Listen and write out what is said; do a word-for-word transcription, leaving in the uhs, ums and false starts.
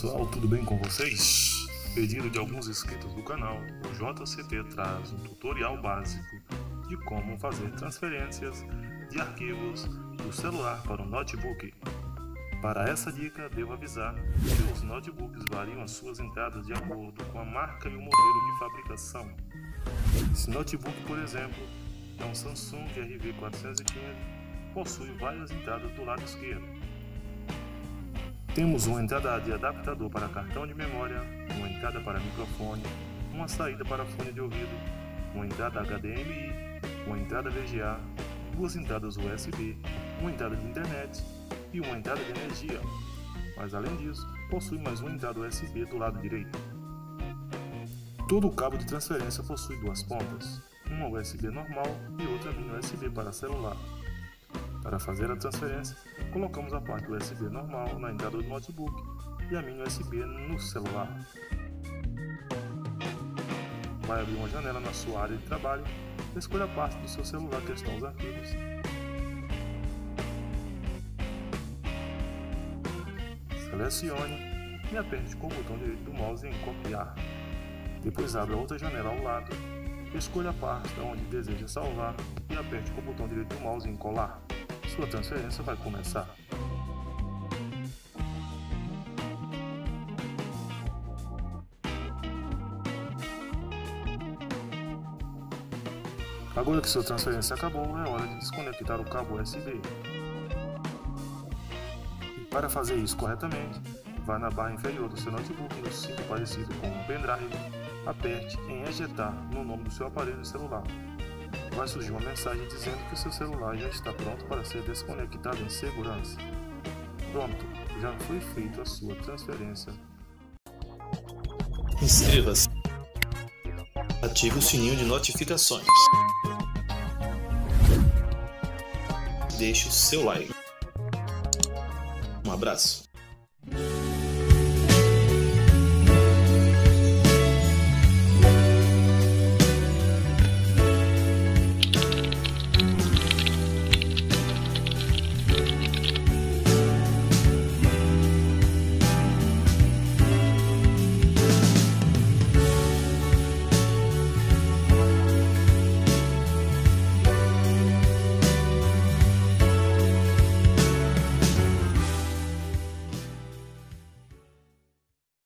pessoal, tudo bem com vocês? Pedido de alguns inscritos do canal, o J C T traz um tutorial básico de como fazer transferências de arquivos do celular para o notebook. Para essa dica, devo avisar que os notebooks variam as suas entradas de acordo com a marca e o modelo de fabricação. Esse notebook, por exemplo, é um Samsung R V quatrocentos e quinze, possui várias entradas do lado esquerdo. Temos uma entrada de adaptador para cartão de memória, uma entrada para microfone, uma saída para fone de ouvido, uma entrada H D M I, uma entrada V G A, duas entradas U S B, uma entrada de internet e uma entrada de energia, mas além disso, possui mais uma entrada U S B do lado direito. Todo o cabo de transferência possui duas pontas, uma U S B normal e outra mini U S B para celular. Para fazer a transferência, colocamos a parte U S B normal na entrada do notebook e a mini U S B no celular. Vai abrir uma janela na sua área de trabalho, escolha a parte do seu celular que estão os arquivos. Selecione e aperte com o botão direito do mouse em copiar. Depois abra outra janela ao lado, escolha a parte onde deseja salvar e aperte com o botão direito do mouse em colar. Sua transferência vai começar. Agora que sua transferência acabou, é hora de desconectar o cabo U S B. E para fazer isso corretamente, vá na barra inferior do seu notebook no símbolo parecido com um pendrive, aperte em ejetar no nome do seu aparelho celular. Vai surgir uma mensagem dizendo que o seu celular já está pronto para ser desconectado em segurança. Pronto, já foi feita a sua transferência. Inscreva-se. Ative o sininho de notificações. Deixe o seu like. Um abraço.